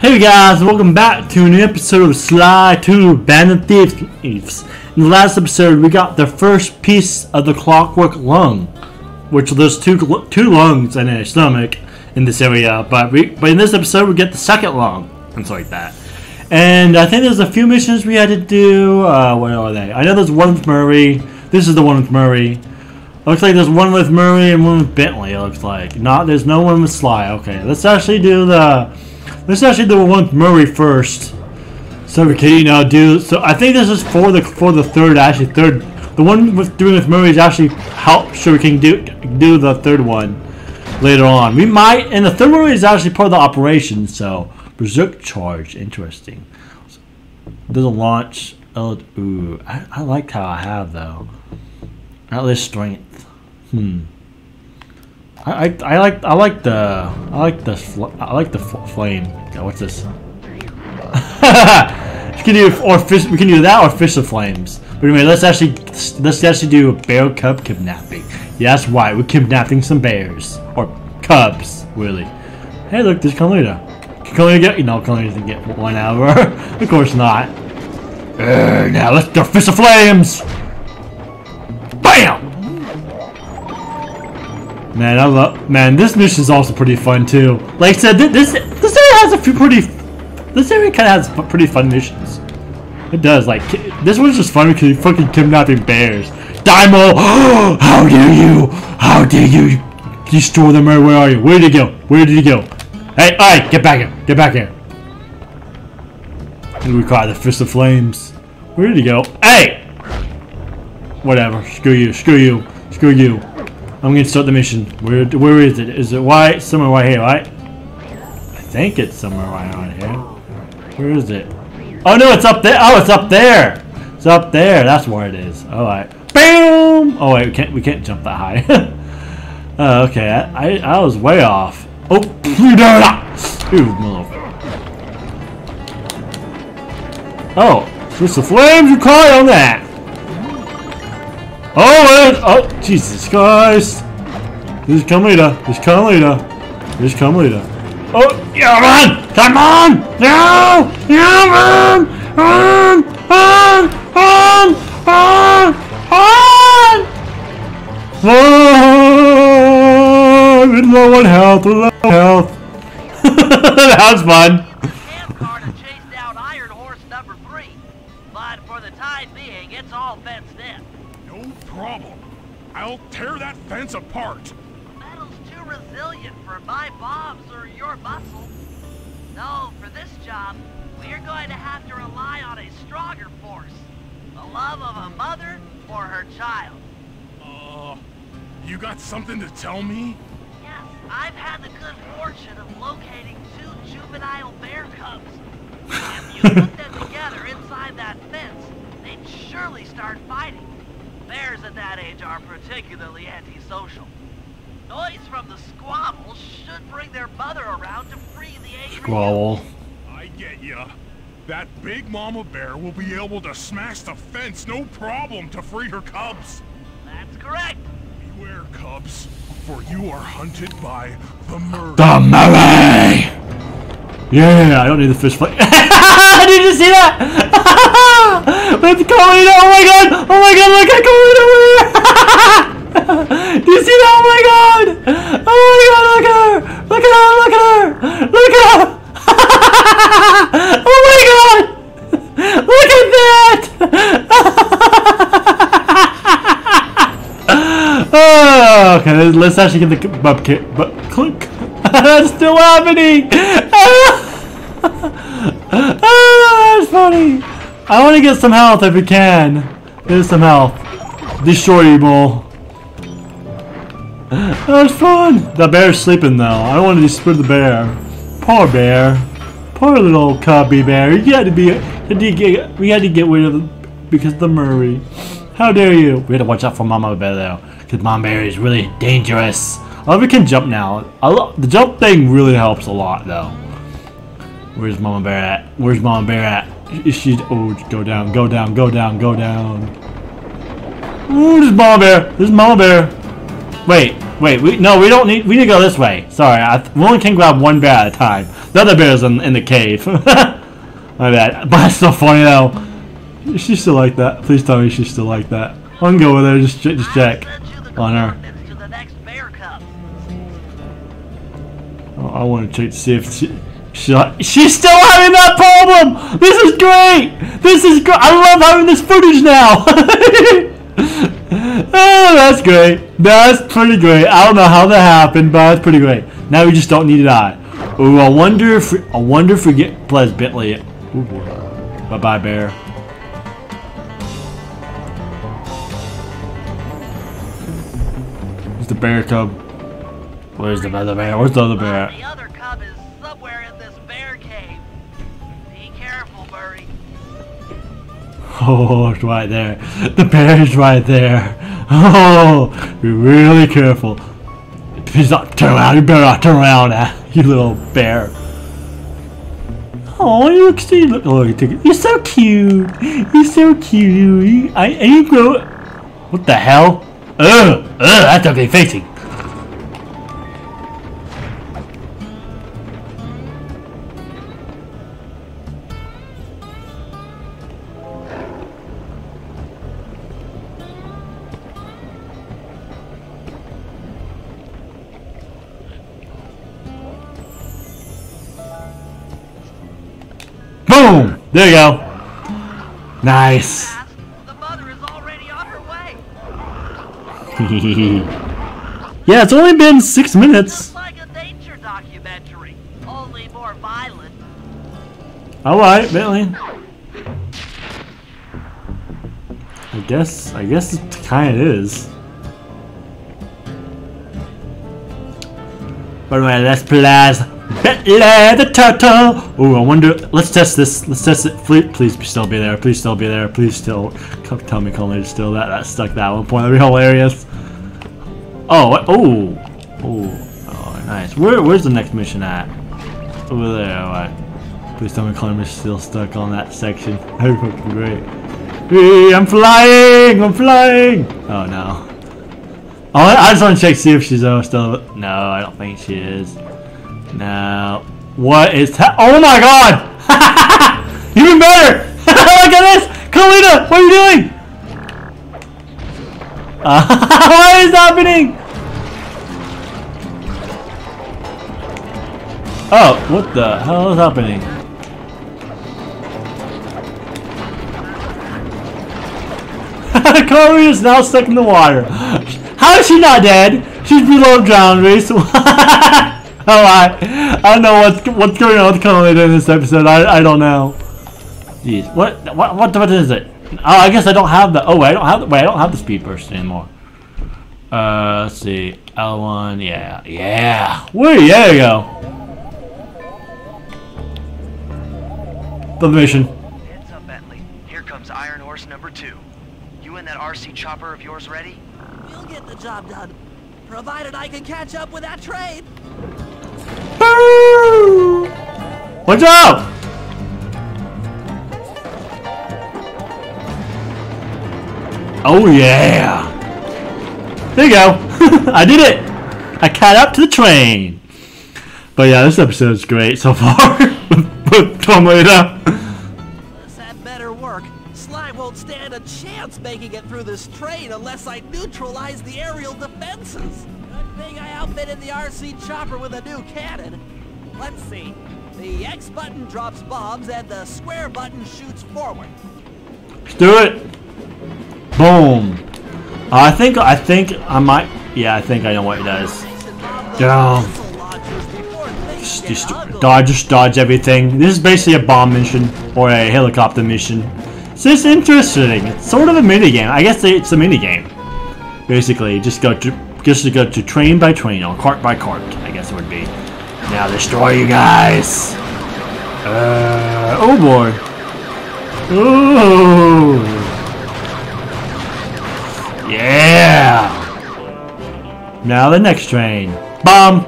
Hey guys, welcome back to a new episode of Sly 2: Band of Thieves. In the last episode, we got the first piece of the clockwork lung, which there's two lungs in a stomach in this area, but in this episode we get the second lung and stuff like that. And I think there's a few missions we had to do. What are they? I know there's one with Murray. This is the one with Murray. Looks like there's one with Murray and one with Bentley. It looks like there's no one with Sly. Okay, let's actually do one with Murray first, so we can, you know, do. So I think this is for the third. The one with Murray is actually help, so we can do the third one later on. We might, and the third one is actually part of the operation. So berserk charge, interesting. So, there's a launch. Oh, ooh, I like how I have though. At least strength. I like the flame. God, what's this? We can do that or fish of flames. But anyway, let's actually do bear cub kidnapping. Yeah, that's right. We're kidnapping some bears or cubs, really. Hey, look, there's Carmelita. Can Carmelita get? No, Carmelita doesn't get one out of her. Of course not. Now let's do fish of flames. Bam! Man, I love. Man, this mission is also pretty fun too. Like I said, this area has a few pretty. This area kind of has pretty fun missions. It does. Like this one's just fun because you're fucking kidnapping bears. Daimo! How dare you! How dare you! You stole them. Where are you? Where did you go? Where did you go? Hey! Alright, get back here! Get back here! We caught the fist of flames. Where did he go? Hey! Whatever. Screw you. Screw you. Screw you. I'm gonna start the mission. Where is it? Is it right? Somewhere right here, right? I think it's somewhere right on here. Where is it? Oh no, it's up there. Oh, it's up there. It's up there. That's where it is. All right. Bam! Oh wait, we can't jump that high. Okay, I was way off. Oh, oh, switch the flames. You caught it on that. Oh, oh, Jesus Christ! There's Carmelita. There's Carmelita. There's Carmelita. Oh, yeah, run! Come on! No! Yeah, run! Run! Run! Run! Run! Run! Oh, I'm in low on health. Low on health. That was fun. Carter chased out Iron Horse number 3, but for the time being, it's all fenced in. No problem. I'll tear that fence apart. Metal's too resilient for my bombs or your muscle. No, for this job, we're going to have to rely on a stronger force. The love of a mother for her child. You got something to tell me? Yes, I've had the good fortune of locating 2 juvenile bear cubs. If you put them together inside that fence, they'd surely start fighting. Bears at that age are particularly antisocial. Noise from the squabble should bring their mother around to free the age. Squabble. I get ya. That big mama bear will be able to smash the fence, no problem, to free her cubs. That's correct. Beware, cubs, for you are hunted by the Murray. The Murray! Yeah, I don't need the fish plate. Did you see that? Let's go! Oh my god! Oh my god! Look at Kalina! Do you see that? Oh my god! Oh my god! Look at her! Look at her! Look at her! Look at her! Oh my god! Look at that! Oh, okay, let's actually get the bub kit. But click. That's still happening. Oh, that's funny. I want to get some health if we can. There's some health. Destroyable. That was fun. The bear's sleeping though. I don't want to destroy the bear. Poor bear. Poor little cubby bear. You had to be. We had to get rid of him because of the Murray. How dare you? We had to watch out for Mama Bear though, because Mama Bear is really dangerous. Oh, we can jump now. The jump thing really helps a lot though. Where's Mama Bear at? Where's Mama Bear at? Oh, go down, go down, go down, go down. Ooh, there's Mama Bear. There's Mama Bear. Wait. We need to go this way. Sorry, we only can grab one bear at a time. The other bear's in the cave. My bad. But it's so funny though. Is she still like that? Please tell me she's still like that. I'm gonna go over there. Just check on her. Oh, I want to check to see if she's still having that problem. This is great. This is great. I love having this footage now. Oh, that's great. That's pretty great. I don't know how that happened, but it's pretty great. Now we just don't need an eye. Ooh, I wonder if we get plus Bentley. Ooh, boy. Bye bye bear. It's the bear cub. Where's the other bear? Where's the other bear? The other cub is somewhere in this bear cave. Be careful, Murray. Oh, it's right there. The bear is right there. Oh, be really careful. Please not turn around. You better not turn around, you little bear. Oh, you look. Oh, you're so cute. You're so cute. You grow. What the hell? Ugh, that's okay. Facing. Boom! There you go. Nice. The mother is already on her way. Yeah, it's only been 6 minutes. Just like a nature documentary, only more violent. Alright, Bentley. I guess it kinda is. But anyway, let's blast. Bentley the turtle. Oh, I wonder. Let's test this. Let's test it. Please still be there. Please still be there. Please still. Come tell me, Kalina is still that stuck that 1 point. That'd be hilarious. Oh, nice. Where's the next mission at? Over there. All right. Please tell me, Kalina is still stuck on that section. That'd be fucking great. Hey, I'm flying. I'm flying. Oh no. Oh, I just want to check see if she's still. No, I don't think she is. Now, what is that? Oh my god! Even better! Look at this! Kalina, what are you doing? What is happening? Oh, what the hell is happening? Kalina is now stuck in the water. How is she not dead? She's below drowned, Reese. I don't know what's going on with Carmelita in this episode. I don't know. Jeez, what is it? Oh, I guess I don't have the. Oh, wait, I don't have the speed burst anymore. Let's see, L1, yeah. Wait, there you go. The mission. Heads up, Bentley. Here comes Iron Horse #2. You and that RC chopper of yours ready? We'll get the job done, provided I can catch up with that train. Watch out! Oh yeah! There you go! I did it! I caught up to the train! But yeah, this episode's great so far with Carmelita. This had better work. Sly won't stand a chance making it through this train unless I neutralize the aerial defenses. I outfitted the RC chopper with a new cannon. Let's see. The X button drops bombs and the square button shoots forward. Let's do it. Boom. I think I know what it does. Just dodge everything. This is basically a bomb mission or a helicopter mission. So it's interesting. It's sort of a minigame. I guess it's a minigame. Basically, just to go to train by train, or cart by cart, I guess it would be. Now destroy you guys! Oh boy! Ooh! Yeah! Now the next train. Bomb!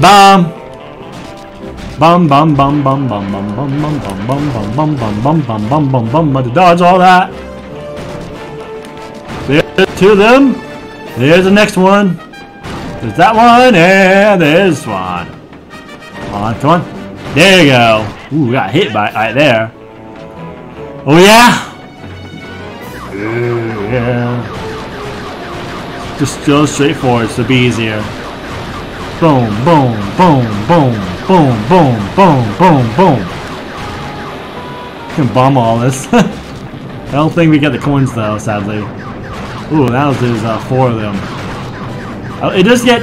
Bomb! Bum bum bum bum bum bum bum bum bum bum bum bum bum bum bum bum. To dodge all that. There to them. There's the next one. There's that one, and there's one. Come on. There you go. Ooh, got hit by it right there. Oh, yeah? Yeah. Just go straight forward. It's to be easier. Boom, boom, boom, boom, boom, boom, boom, boom, boom. I can bomb all this. I don't think we get the coins, though, sadly. Ooh, that was just, four of them. It does get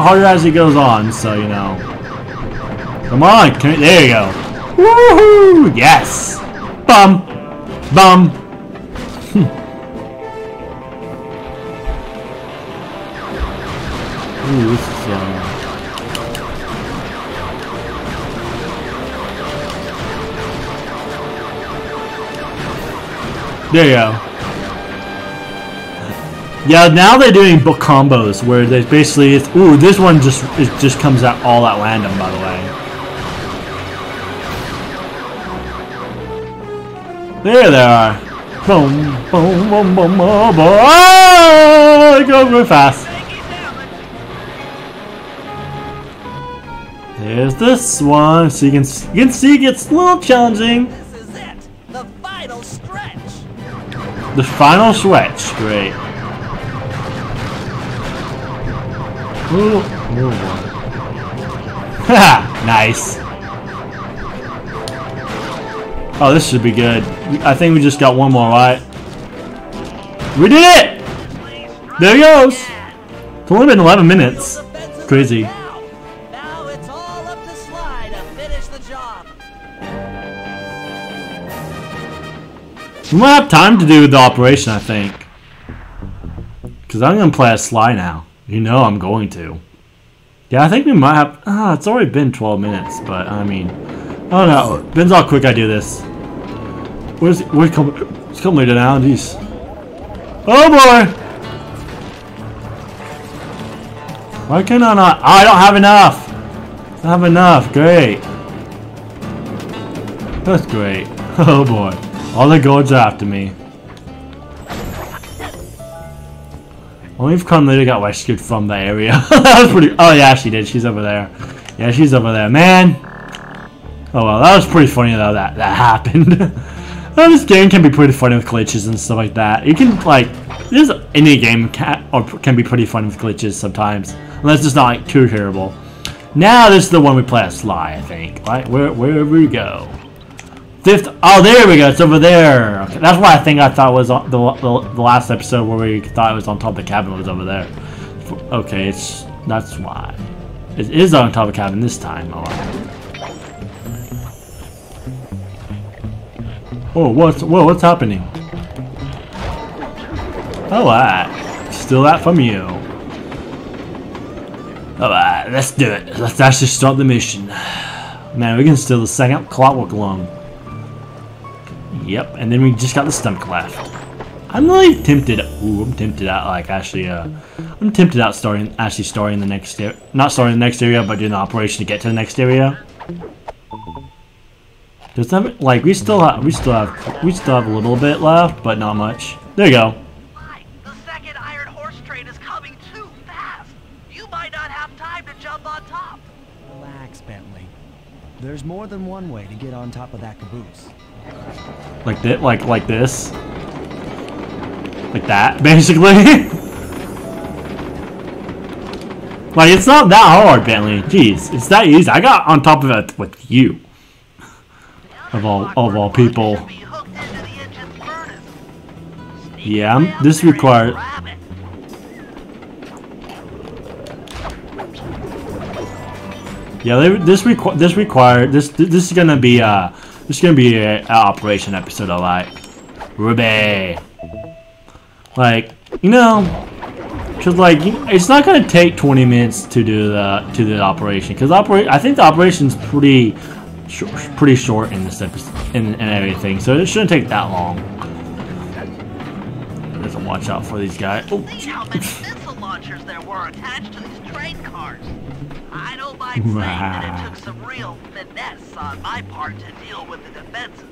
harder as it goes on, so, you know. Come on. There you go. Woohoo! Yes! Bum! Bum! Ooh, this is, There you go. Yeah, now they're doing book combos where there's basically it's, ooh, this one just comes out all at random, by the way. There they are. Boom, boom, boom, boom, boom, boom. Oh, it goes really fast. There's this one, so you can see it gets a little challenging. This is it, the final stretch. The final stretch, great. Ooh, ooh. Haha, nice. Oh, this should be good. I think we just got one more, right? We did it! There it goes. It's only been 11 minutes. Crazy. We might have time to do the operation, I think. Because I'm going to play a Sly now. You know I'm going to. Yeah, I think we might have... Ah, it's already been 12 minutes, but I mean... I don't know. Depends how quick I do this. Where's Carmelita now? Jeez. Oh, boy! Why can I not... Oh, I don't have enough! I don't have enough. Great. That's great. Oh, boy. All the gods are after me. Only if Carmelita got rescued from that area. That was pretty... Oh, yeah, she did. She's over there. Yeah, she's over there. Man. Oh, well, that was pretty funny, though, that happened. Well, this game can be pretty funny with glitches and stuff like that. You can, like... This, any game can be pretty fun with glitches sometimes. Unless it's not, like, too terrible. Now, this is the one we play as Sly, I think. Right? Wherever we go. Fifth, oh, there we go. It's over there. Okay, that's why I think I thought it was on the last episode where we thought it was on top of the cabin was over there. Okay, it's that's why it is on top of the cabin this time. All right. Oh, what's happening? All right, steal that from you. All right, let's do it. Let's actually start the mission. Man, we can steal the second clockwork alone. Yep, and then we just got the stomach left. I'm really tempted. Ooh, I'm tempted at like actually. I'm tempted at actually starting the next area. Not starting the next area, but doing the operation to get to the next area. Does that like we still have a little bit left, but not much. There you go. The second iron horse train is coming too fast. You might not have time to jump on top. Relax, Bentley. There's more than one way to get on top of that caboose. Like that, like this, like that, basically. Like it's not that hard, Bentley. Jeez, it's that easy. I got on top of it with you, of all people. Yeah, this requires. Yeah, this is gonna be It's gonna be an operation episode of like Ruby. Like, you know, cause like it's not gonna take 20 minutes to do the operation. Cause I think the operation's pretty short in this episode and everything, so it shouldn't take that long. There's a watch out for these guys. Oh. See how many missile launchers there were attached to these train cars. I don't mind saying that it took some real finesse on my part to deal with the defenses.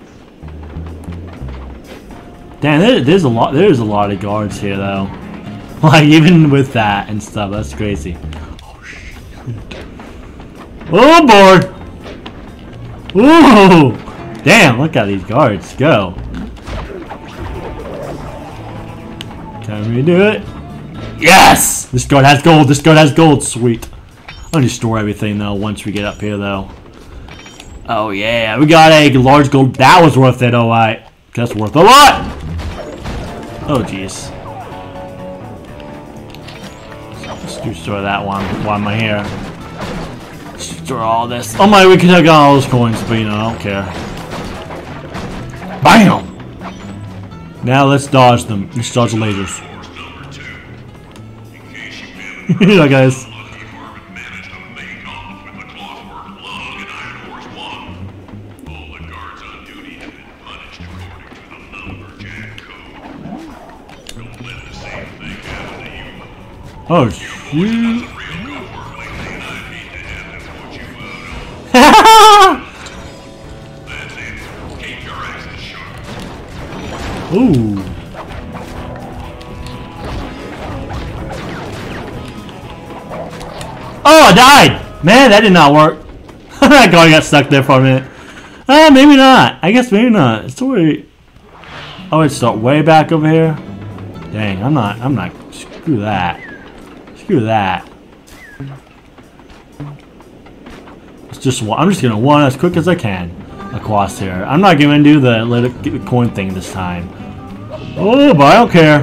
Damn, there's a lot of guards here, though. Like, even with that and stuff, that's crazy. Oh, shit. Oh, boy! Ooh! Damn, look at these guards go. Can we do it? Yes! This guard has gold, this guard has gold, sweet. I'm gonna destroy everything, though, once we get up here, though. Oh, yeah, we got a large gold. That was worth it, alright. That's worth a lot! Oh, jeez. Let's destroy that one while I'm here. Destroy all this. Oh my, we could have got all those coins, but you know, I don't care. BAM! Now let's dodge them. Let's dodge the lasers. Yeah, guys. Oh, shoot. Ooh. Oh, I died! Man, that did not work. That guy got stuck there for a minute. Maybe not. I guess maybe not. It's already... Oh, it's way back over here. Dang, I'm not... Screw that. Screw that. It's just one. I'm just gonna one as quick as I can across here. I'm not gonna do the let it get the coin thing this time. Oh, but I don't care.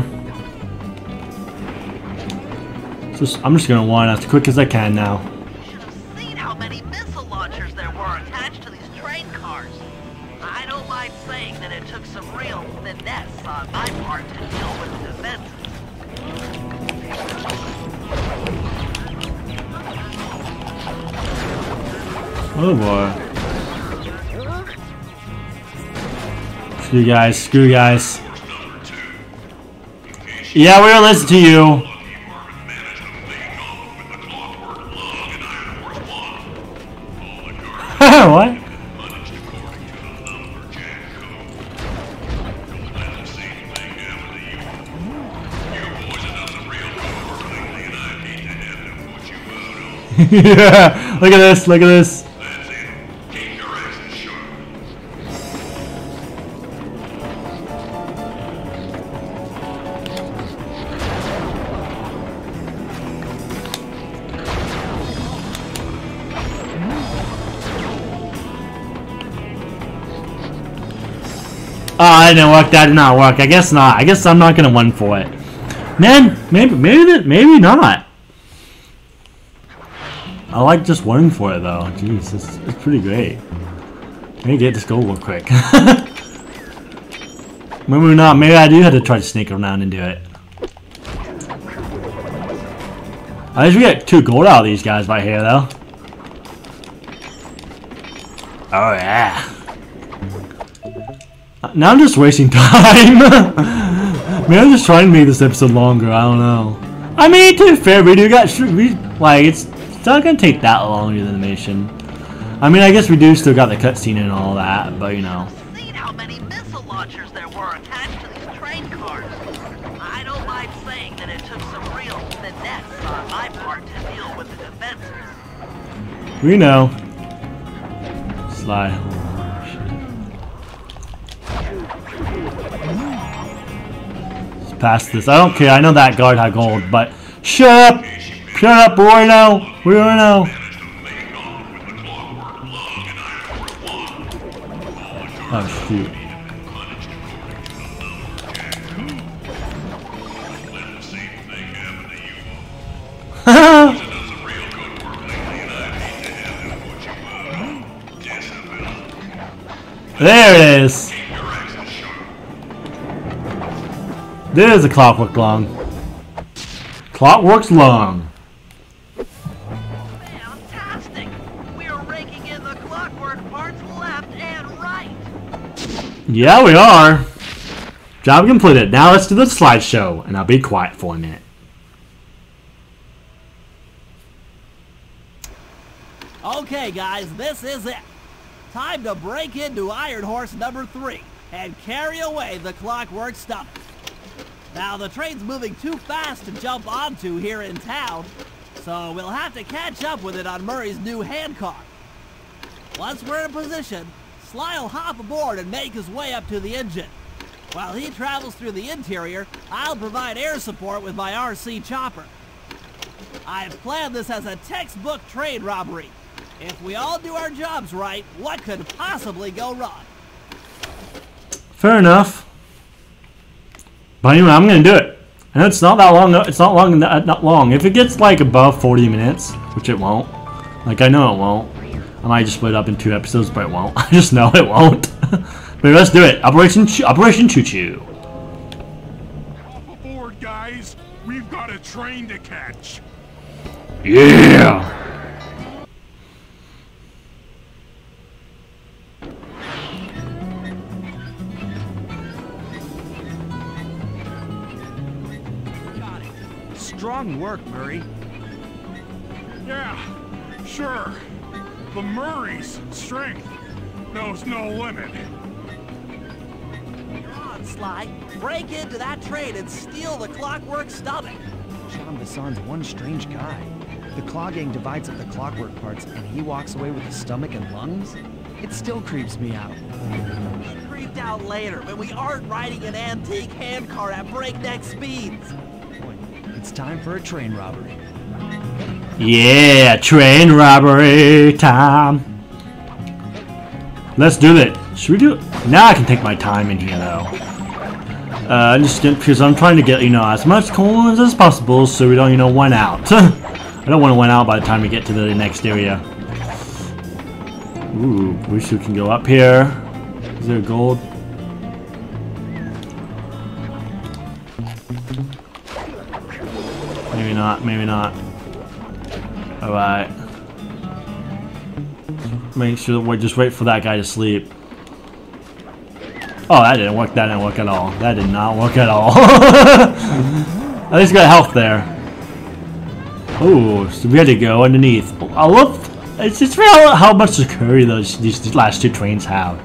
I'm just gonna one as quick as I can now. You should have seen how many missile launchers there were attached to these train cars. I don't mind saying that it took some real finesse on my part to deal with the defenses. Oh boy. Screw you guys, screw you guys. Yeah, we're gonna listen to you. What? Yeah, look at this, look at this. Oh, that didn't work. That did not work. I guess not. I guess I'm not gonna win for it. Man, maybe not. I like just winning for it though. Jeez, it's pretty great. Let me get this gold real quick. Maybe not. Maybe I do have to try to sneak around and do it. I guess we get 2 gold out of these guys right here though. Oh yeah. Now I'm just wasting time. Maybe I'm just trying to make this episode longer. I don't know. I mean, to be fair, we do got like it's not gonna take that long the animation. I mean, I guess we do still got the cutscene and all that, but you know. Seen how many missile launchers there were attached to these train cars. I don't mind saying that it took some real finesse on my part to deal with the defenses. We know. Sly. Past this. I don't care. I know that guard had gold, but shut up! Shut up! We're now! We're now! Oh shoot. There it is! There's a clockwork long. Clockwork's long. Fantastic! We're raking in the clockwork parts left and right. Yeah, we are. Job completed. Now let's do the slideshow, and I'll be quiet for a minute. Okay, guys, this is it. Time to break into Iron Horse number 3 and carry away the clockwork stomach. Now, the train's moving too fast to jump onto here in town, so we'll have to catch up with it on Murray's new hand car. Once we're in position, Sly'll hop aboard and make his way up to the engine. While he travels through the interior, I'll provide air support with my RC chopper. I've planned this as a textbook train robbery. If we all do our jobs right, what could possibly go wrong? Fair enough. But anyway, I'm gonna do it. I know it's not that long. It's not long. Not long. If it gets like above 40 minutes, which it won't. Like I know it won't. I might just split it up in 2 episodes, but it won't. I just know it won't. But let's do it. Operation Choo Choo. Hop aboard, guys. We've got a train to catch. Yeah. Strong work, Murray. Yeah, sure. The Murray's strength knows no limit. You're on, Sly. Break into that train and steal the clockwork stomach. John Bison's one strange guy. The claw gang divides up the clockwork parts and he walks away with the stomach and lungs? It still creeps me out. It creeped out later when we aren't riding an antique handcar at breakneck speeds. It's time for a train robbery. Yeah, train robbery time. Let's do it. Should we do it? Now I can take my time in here though. I'm just because I'm trying to get, you know, as much coins as possible so we don't, you know, one out. I don't want to one out by the time we get to the next area. Ooh, wish we can go up here. Is there gold? Maybe not, maybe not. Alright. Make sure that we just wait for that guy to sleep. Oh, that didn't work. That didn't work at all. That did not work at all. At least got health there. Oh, so we had to go underneath. I love... It's just how much security these last 2 trains have.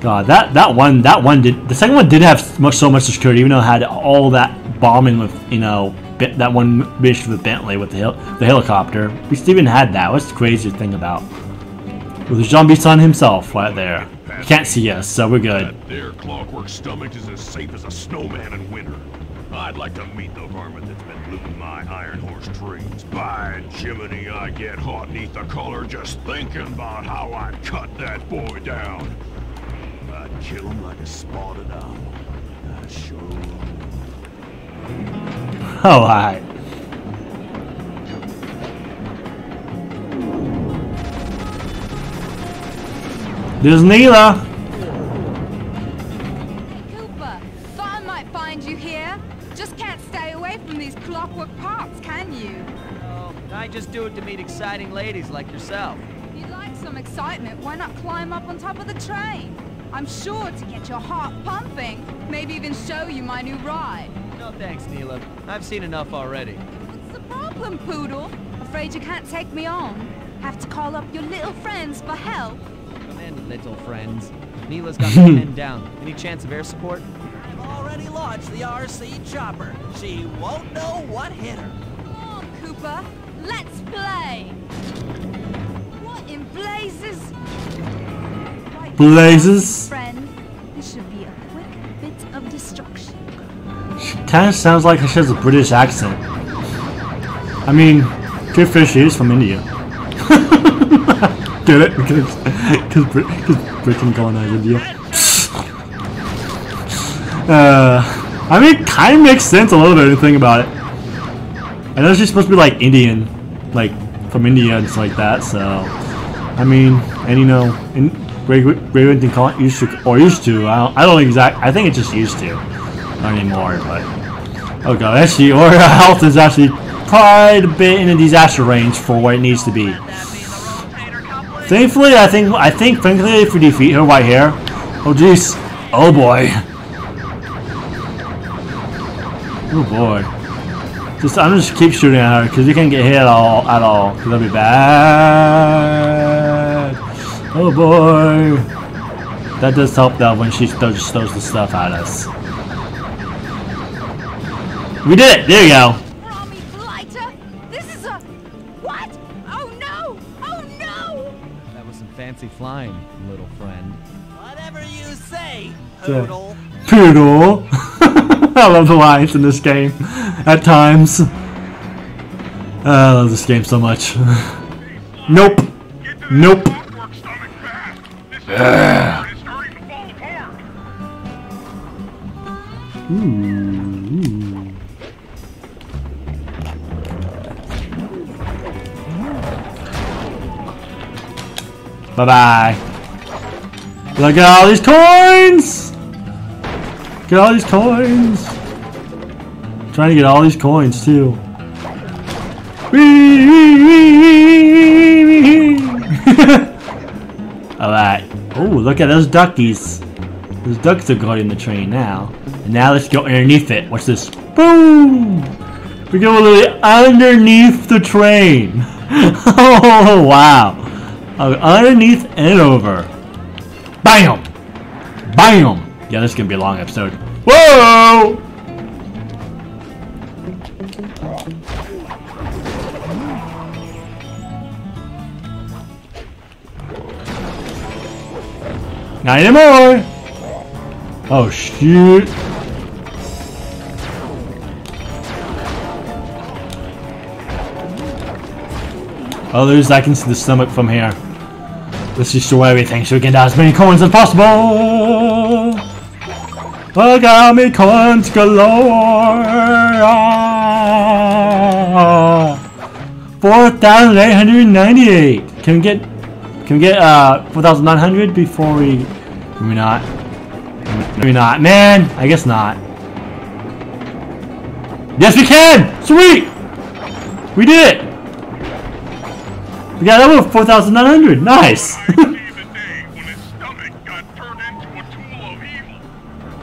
God, that one did... The second one did have so much security, even though it had all that bombing with, you know... That one mission with Bentley with the helicopter. We still even had that. What's the craziest thing about? Well, there's John Bison himself right there. He can't see us, so we're good. That there clockwork stomach is as safe as a snowman in winter. I'd like to meet the varmint that's been looting my iron horse trees. By Jiminy, I get hot neath the collar just thinking about how I'd cut that boy down. I'd kill him like a spotted owl. I sure would. Oh, hi. There's Neyla. Cooper, Vaughn might find you here. Just can't stay away from these clockwork parts, can you? Oh, I just do it to meet exciting ladies like yourself. If you like some excitement, why not climb up on top of the train? I'm sure to get your heart pumping. Maybe even show you my new ride. No thanks, Neyla. I've seen enough already. What's the problem, Poodle? Afraid you can't take me on? Have to call up your little friends for help? Come in, little friends. Neyla's got my men down. Any chance of air support? I've already launched the RC chopper. She won't know what hit her. Come on, Cooper. Let's play. What in blazes? Blazes? Friend, this should be a quick bit of destruction. She kind of sounds like she has a British accent. I mean, good fish, she is from India. Get it? Because Britain colonized India. I mean, it kind of makes sense a little bit to think about it. I know she's supposed to be like Indian, like from India and stuff like that, so. I mean, and you know, Britain used to, or used to, I don't exactly, I think it's just used to. Not anymore, but oh god, actually, our health is actually quite a bit in the disaster range for what it needs to be. Thankfully, I think, frankly, if we defeat her right here, oh jeez, oh boy, oh boy. I'm just keep shooting at her because you can't get hit at all. Cause that'll be bad. Oh boy, that does help though when she just throws the stuff at us. We did it. There you go. This is a what? Oh no! Oh no! That was some fancy flying, little friend. Whatever you say, poodle. Poodle. I love the lines in this game. At times. I love this game so much. Nope. Nope. Ooh. Bye bye. Look at all these coins. Get all these coins. I'm trying to get all these coins too. Alright. Oh, look at those duckies. Those ducks are guarding the train now. And now let's go underneath it. Watch this. Boom! We're going literally underneath the train. Oh, wow. Underneath and over. Bam! Bam! Yeah, this is going to be a long episode. Whoa! Not anymore! Oh, shoot! Oh, there's, I can see the stomach from here. Let's destroy everything so we can get as many coins as possible! Look how many coins galore! 4,898! Can we get 4,900 before we... Maybe not. Maybe not. Man, I guess not. Yes, we can! Sweet! We did it! We got that one 4,900. Nice!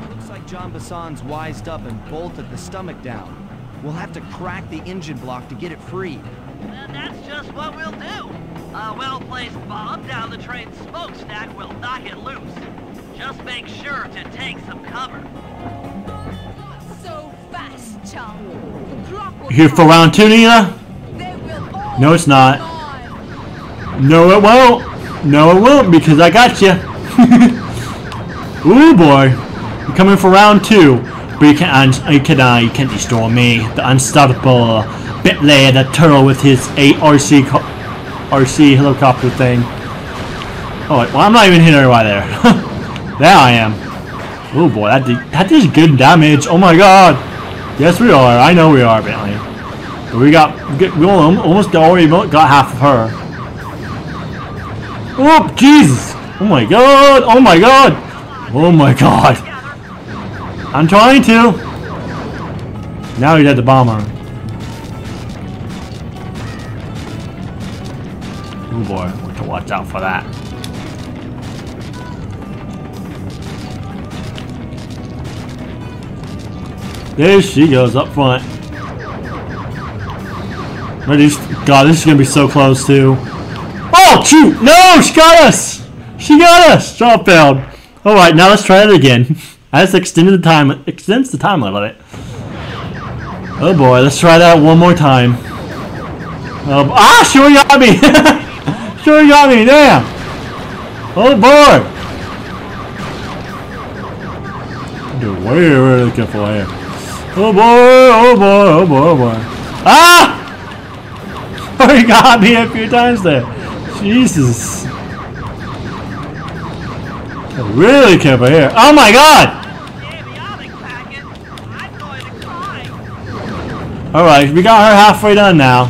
Looks like John Bison's wised up and bolted the stomach down. We'll have to crack the engine block to get it freed. And that's just what we'll do. A well-placed bomb down the train's smokestack will knock it loose. Just make sure to take some cover. Not so fast, John. The clock will here for round 2, Neyla? No, it's not. No, it won't. No, it won't, because I got you. Ooh, boy. You're coming for round 2. But you can't destroy me. The unstoppable Bentley, the turtle with his ARC helicopter thing. Oh, well, I'm not even hitting anybody there. There I am. Oh boy, that did good damage. Oh my god. Yes, we are. I know we are, Bentley. But we almost already got half of her. Oh Jesus! Oh my god! Oh my god! Oh my god! I'm trying to. Now he's at the bomber. Oh boy, we have to watch out for that. There she goes up front. God, this is gonna be so close too. Oh shoot! No, she got us. She got us. Drop down. All right, now let's try it again. I just extended the time. Extends the time. I love it. Oh boy, let's try that one more time. Sure got me. Sure got me, damn! Oh boy! Dude, what are you really looking for here? Oh boy, oh boy, oh boy, oh boy. Ah! Oh, you got me a few times there. Jesus. I really can't be here. Oh my god! Alright, we got her halfway done now.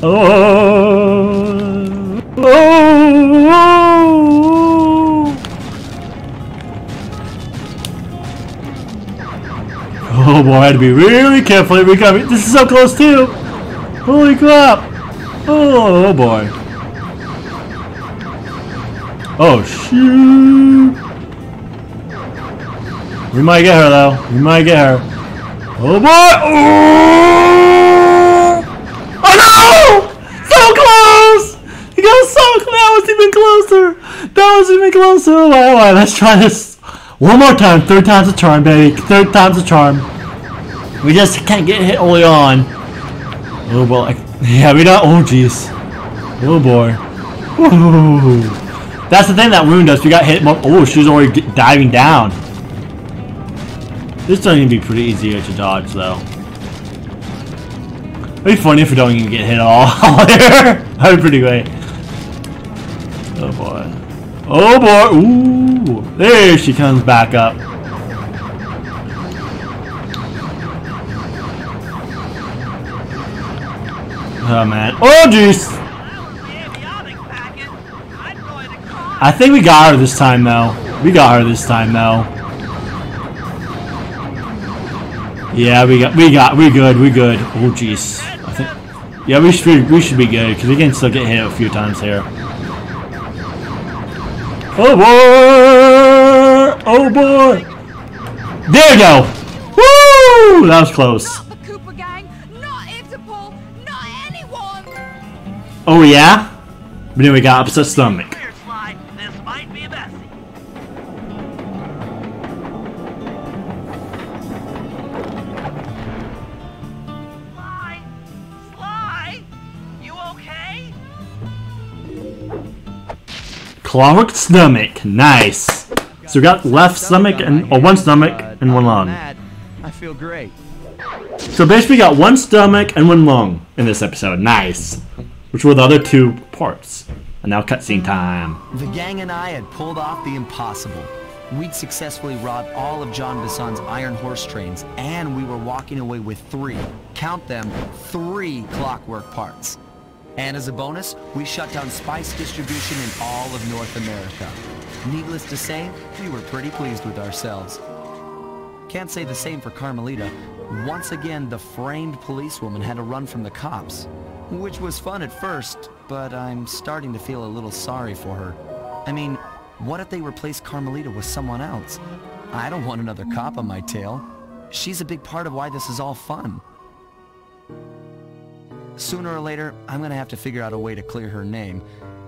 Oh, oh, oh, oh boy, I had to be really careful. This is so close too. Holy crap. Oh, oh boy. Oh shoot. We might get her though. We might get her. Oh boy. Oh. That was even closer! That was even closer! Alright, let's try this One more time. Third time's a charm, baby. Third time's a charm. We just can't get hit early on. Oh, well, yeah, we don't. Oh, jeez. Oh, boy. Ooh. That's the thing that ruined us. We got hit. Oh, she's already diving down. This doesn't even be pretty easy to dodge, though. It'd be funny if we don't even get hit at all there. That'd be pretty great. Oh, boy. Oh, boy. Ooh. There she comes back up. Oh, man. Oh, jeez. I think we got her this time, though. We got her this time, though. Yeah, we're good. Oh, jeez. I think, yeah, we should be good, because we can still get hit a few times here. Oh, boy! Oh, boy! There we go! Woo! That was close. Oh, yeah? But then we got upset stomach. Clocked stomach, nice. So we got left stomach and one stomach and one lung. I feel great. So basically, we got one stomach and one lung in this episode. Nice, which were the other two parts. And now cutscene time. The gang and I had pulled off the impossible. We'd successfully robbed all of John Bison's iron horse trains, and we were walking away with three clockwork parts. And as a bonus, we shut down spice distribution in all of North America. Needless to say, we were pretty pleased with ourselves. Can't say the same for Carmelita. Once again, the framed policewoman had to run from the cops, which was fun at first, but I'm starting to feel a little sorry for her. I mean, what if they replaced Carmelita with someone else? I don't want another cop on my tail. She's a big part of why this is all fun. Sooner or later, I'm gonna have to figure out a way to clear her name,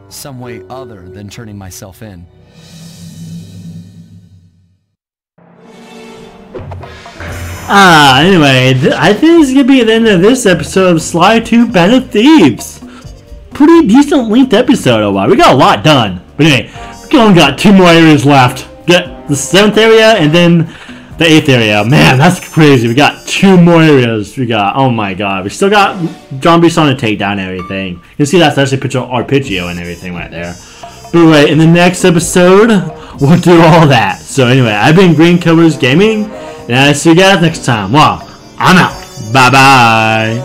some way other than turning myself in. Anyway, I think this is gonna be the end of this episode of Sly 2: Band of Thieves. Pretty decent length episode, oh wow. We got a lot done. But anyway, we only got 2 more areas left. Got the 7th area and then the 8th area. Man, that's crazy. We got 2 more areas. We got, oh my god. We still got John Bison to take down everything. You can see that's actually a picture of Arpeggio and everything right there. But anyway, in the next episode, we'll do all that. So anyway, I've been Green Cobras Gaming, and I'll see you guys next time. Well, I'm out. Bye-bye.